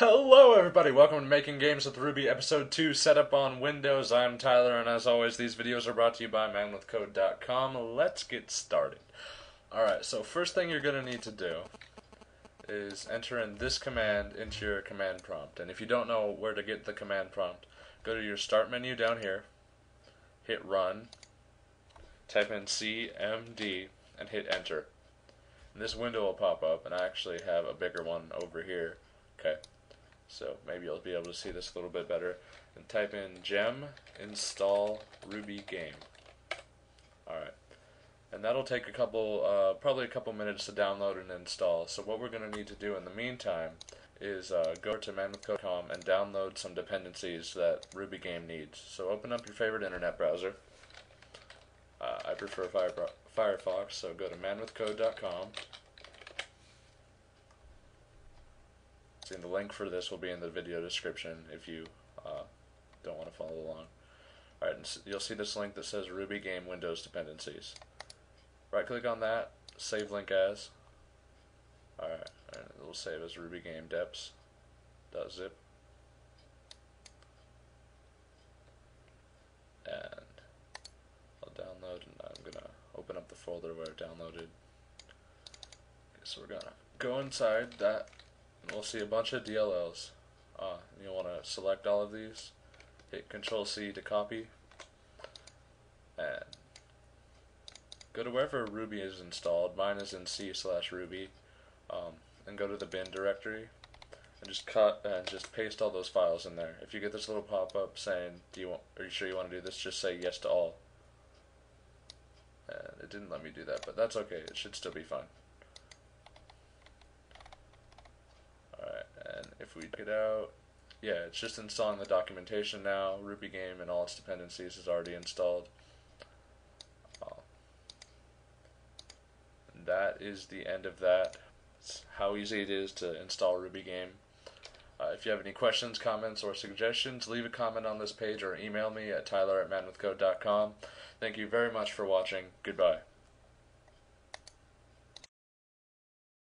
Hello everybody, welcome to Making Games with Ruby, Episode 2, Setup on Windows. I'm Tyler, and as always, these videos are brought to you by manwithcode.com. Let's get started. Alright, so first thing you're going to need to do is enter in this command into your command prompt. And if you don't know where to get the command prompt, go to your start menu down here, hit run, type in CMD, and hit enter. And this window will pop up, and I actually have a bigger one over here. Okay. So maybe you'll be able to see this a little bit better. And type in gem install Rubygame. Alright. And that'll take a couple, probably a couple minutes to download and install. So what we're going to need to do in the meantime is go to manwithcode.com and download some dependencies that Rubygame needs. So open up your favorite internet browser. I prefer Firefox, so go to manwithcode.com. And the link for this will be in the video description if you don't want to follow along. Alright, and you'll see this link that says Rubygame Windows Dependencies. Right click on that, save link as. Alright, and it will save as Rubygame deps.zip. And I'll download, and I'm going to open up the folder where it downloaded. Okay, so we're going to go inside that. We'll see a bunch of DLLs. You'll want to select all of these, hit Control-C to copy, and go to wherever Ruby is installed. Mine is in C/Ruby, and go to the bin directory and just cut and just paste all those files in there. If you get this little pop-up saying, are you sure you want to do this?" Just say yes to all. And it didn't let me do that, but that's okay. It should still be fine. If we get out, yeah, it's just installing the documentation now. Rubygame and all its dependencies is already installed. And that is the end of that. It's how easy it is to install Rubygame. If you have any questions, comments, or suggestions, leave a comment on this page or email me at tyler@manwithcode.com. Thank you very much for watching. Goodbye.